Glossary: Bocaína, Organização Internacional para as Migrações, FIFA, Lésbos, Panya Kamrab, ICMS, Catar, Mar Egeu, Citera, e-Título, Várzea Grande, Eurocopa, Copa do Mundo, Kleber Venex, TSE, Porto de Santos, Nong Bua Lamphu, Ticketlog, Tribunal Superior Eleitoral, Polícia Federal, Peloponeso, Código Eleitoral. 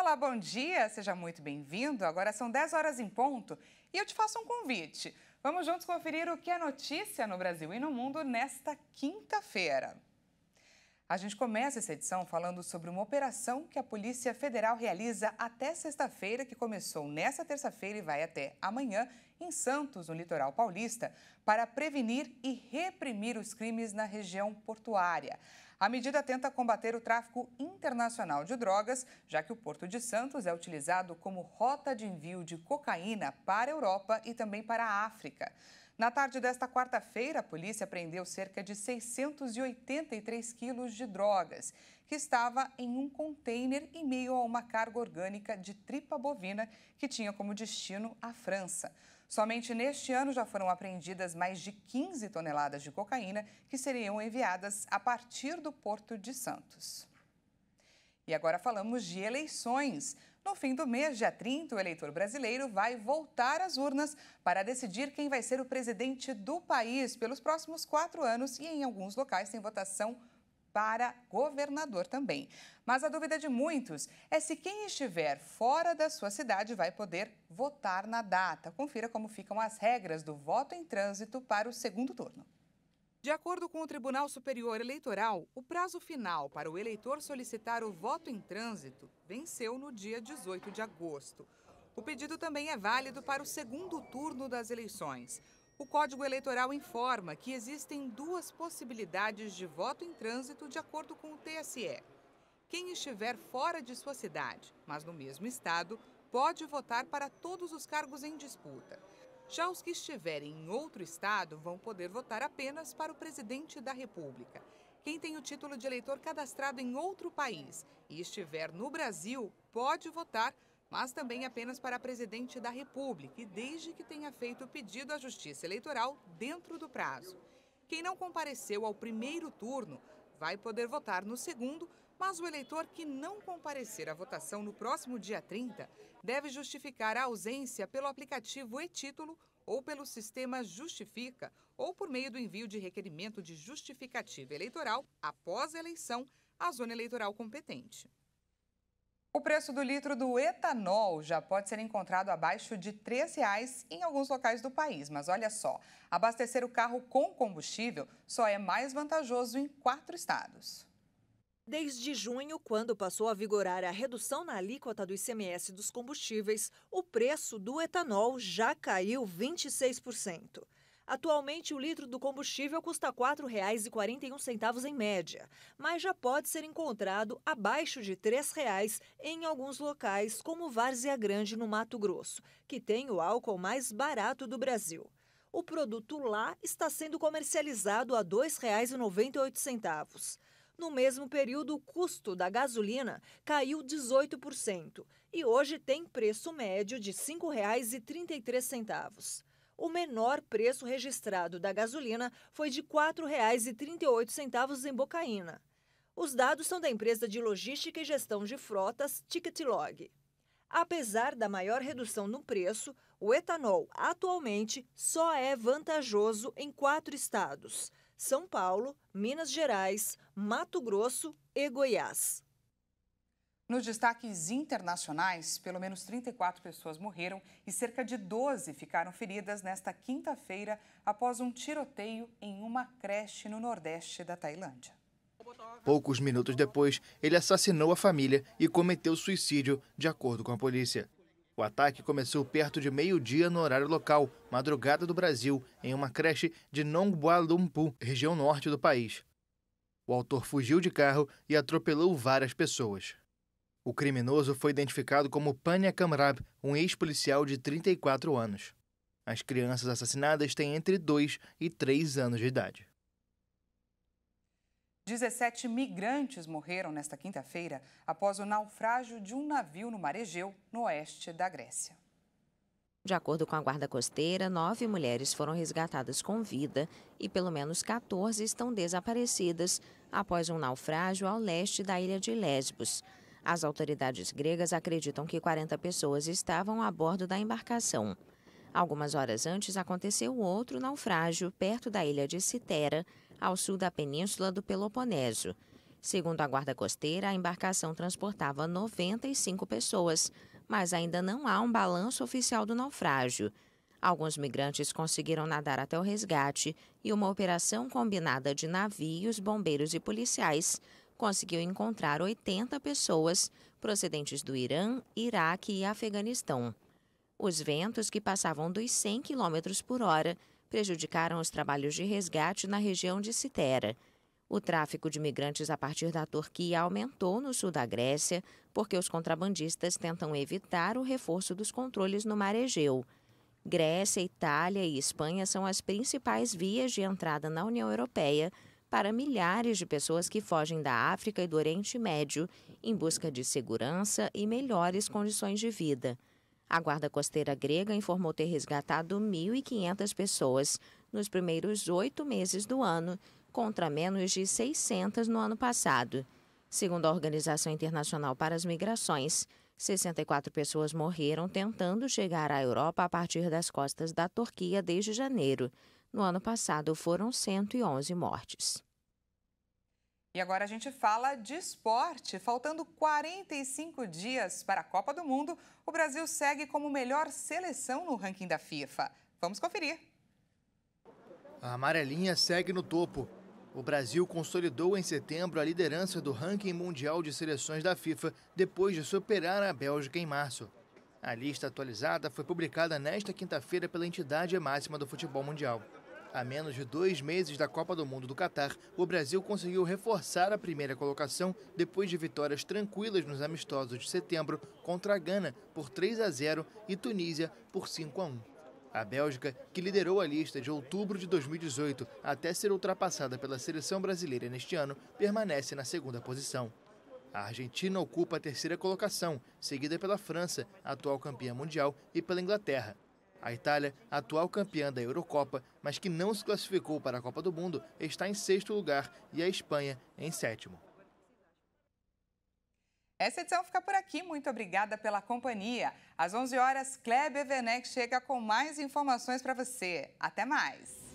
Olá, bom dia, seja muito bem-vindo. Agora são 10 horas em ponto e eu te faço um convite. Vamos juntos conferir o que é notícia no Brasil e no mundo nesta quinta-feira. A gente começa essa edição falando sobre uma operação que a Polícia Federal realiza até sexta-feira, que começou nesta terça-feira e vai até amanhã, em Santos, no litoral paulista, para prevenir e reprimir os crimes na região portuária. A medida tenta combater o tráfico internacional de drogas, já que o Porto de Santos é utilizado como rota de envio de cocaína para a Europa e também para a África. Na tarde desta quarta-feira, a polícia apreendeu cerca de 683 quilos de drogas, que estava em um container em meio a uma carga orgânica de tripa bovina que tinha como destino a França. Somente neste ano já foram apreendidas mais de 15 toneladas de cocaína que seriam enviadas a partir do Porto de Santos. E agora falamos de eleições. No fim do mês, dia 30, o eleitor brasileiro vai voltar às urnas para decidir quem vai ser o presidente do país pelos próximos 4 anos e em alguns locais tem votação para governador também. Mas a dúvida de muitos é se quem estiver fora da sua cidade vai poder votar na data. Confira como ficam as regras do voto em trânsito para o segundo turno. De acordo com o Tribunal Superior Eleitoral, o prazo final para o eleitor solicitar o voto em trânsito venceu no dia 18 de agosto. O pedido também é válido para o segundo turno das eleições. O Código Eleitoral informa que existem 2 possibilidades de voto em trânsito de acordo com o TSE. Quem estiver fora de sua cidade, mas no mesmo estado, pode votar para todos os cargos em disputa. Já os que estiverem em outro estado vão poder votar apenas para o presidente da República. Quem tem o título de eleitor cadastrado em outro país e estiver no Brasil pode votar, mas também apenas para presidente da República e desde que tenha feito o pedido à Justiça Eleitoral dentro do prazo. Quem não compareceu ao primeiro turno vai poder votar no segundo, mas o eleitor que não comparecer à votação no próximo dia 30 deve justificar a ausência pelo aplicativo e-Título ou pelo sistema Justifica ou por meio do envio de requerimento de justificativa eleitoral após a eleição à zona eleitoral competente. O preço do litro do etanol já pode ser encontrado abaixo de R$ 3,00 em alguns locais do país. Mas olha só, abastecer o carro com combustível só é mais vantajoso em 4 estados. Desde junho, quando passou a vigorar a redução na alíquota do ICMS dos combustíveis, o preço do etanol já caiu 26%. Atualmente, o litro do combustível custa R$ 4,41 em média, mas já pode ser encontrado abaixo de R$ 3,00 em alguns locais, como Várzea Grande, no Mato Grosso, que tem o álcool mais barato do Brasil. O produto lá está sendo comercializado a R$ 2,98. No mesmo período, o custo da gasolina caiu 18% e hoje tem preço médio de R$ 5,33. O menor preço registrado da gasolina foi de R$ 4,38 em Bocaína. Os dados são da empresa de logística e gestão de frotas Ticketlog. Apesar da maior redução no preço, o etanol atualmente só é vantajoso em 4 estados: São Paulo, Minas Gerais, Mato Grosso e Goiás. Nos destaques internacionais, pelo menos 34 pessoas morreram e cerca de 12 ficaram feridas nesta quinta-feira após um tiroteio em uma creche no nordeste da Tailândia. Poucos minutos depois, ele assassinou a família e cometeu suicídio, de acordo com a polícia. O ataque começou perto de meio-dia no horário local, madrugada do Brasil, em uma creche de Nong Bua Lamphu, região norte do país. O autor fugiu de carro e atropelou várias pessoas. O criminoso foi identificado como Panya Kamrab, um ex-policial de 34 anos. As crianças assassinadas têm entre 2 e 3 anos de idade. 17 migrantes morreram nesta quinta-feira após o naufrágio de um navio no Mar Egeu, no oeste da Grécia. De acordo com a guarda costeira, 9 mulheres foram resgatadas com vida e pelo menos 14 estão desaparecidas após um naufrágio ao leste da ilha de Lésbos. As autoridades gregas acreditam que 40 pessoas estavam a bordo da embarcação. Algumas horas antes, aconteceu outro naufrágio perto da ilha de Citera, ao sul da península do Peloponeso. Segundo a Guarda Costeira, a embarcação transportava 95 pessoas, mas ainda não há um balanço oficial do naufrágio. Alguns migrantes conseguiram nadar até o resgate e uma operação combinada de navios, bombeiros e policiais conseguiu encontrar 80 pessoas procedentes do Irã, Iraque e Afeganistão. Os ventos, que passavam dos 100 km por hora, prejudicaram os trabalhos de resgate na região de Citera. O tráfico de migrantes a partir da Turquia aumentou no sul da Grécia, porque os contrabandistas tentam evitar o reforço dos controles no Mar Egeu. Grécia, Itália e Espanha são as principais vias de entrada na União Europeia para milhares de pessoas que fogem da África e do Oriente Médio em busca de segurança e melhores condições de vida. A Guarda Costeira grega informou ter resgatado 1.500 pessoas nos primeiros 8 meses do ano, contra menos de 600 no ano passado. Segundo a Organização Internacional para as Migrações, 64 pessoas morreram tentando chegar à Europa a partir das costas da Turquia desde janeiro. No ano passado, foram 111 mortes. E agora a gente fala de esporte. Faltando 45 dias para a Copa do Mundo, o Brasil segue como melhor seleção no ranking da FIFA. Vamos conferir. A amarelinha segue no topo. O Brasil consolidou em setembro a liderança do ranking mundial de seleções da FIFA depois de superar a Bélgica em março. A lista atualizada foi publicada nesta quinta-feira pela entidade máxima do futebol mundial. Há menos de 2 meses da Copa do Mundo do Catar, o Brasil conseguiu reforçar a primeira colocação depois de vitórias tranquilas nos amistosos de setembro contra a Gana por 3-0 e Tunísia por 5-1. A Bélgica, que liderou a lista de outubro de 2018 até ser ultrapassada pela seleção brasileira neste ano, permanece na segunda posição. A Argentina ocupa a terceira colocação, seguida pela França, atual campeã mundial, e pela Inglaterra. A Itália, atual campeã da Eurocopa, mas que não se classificou para a Copa do Mundo, está em 6º lugar e a Espanha em 7º. Essa edição fica por aqui. Muito obrigada pela companhia. Às 11 horas, Kleber Venex chega com mais informações para você. Até mais!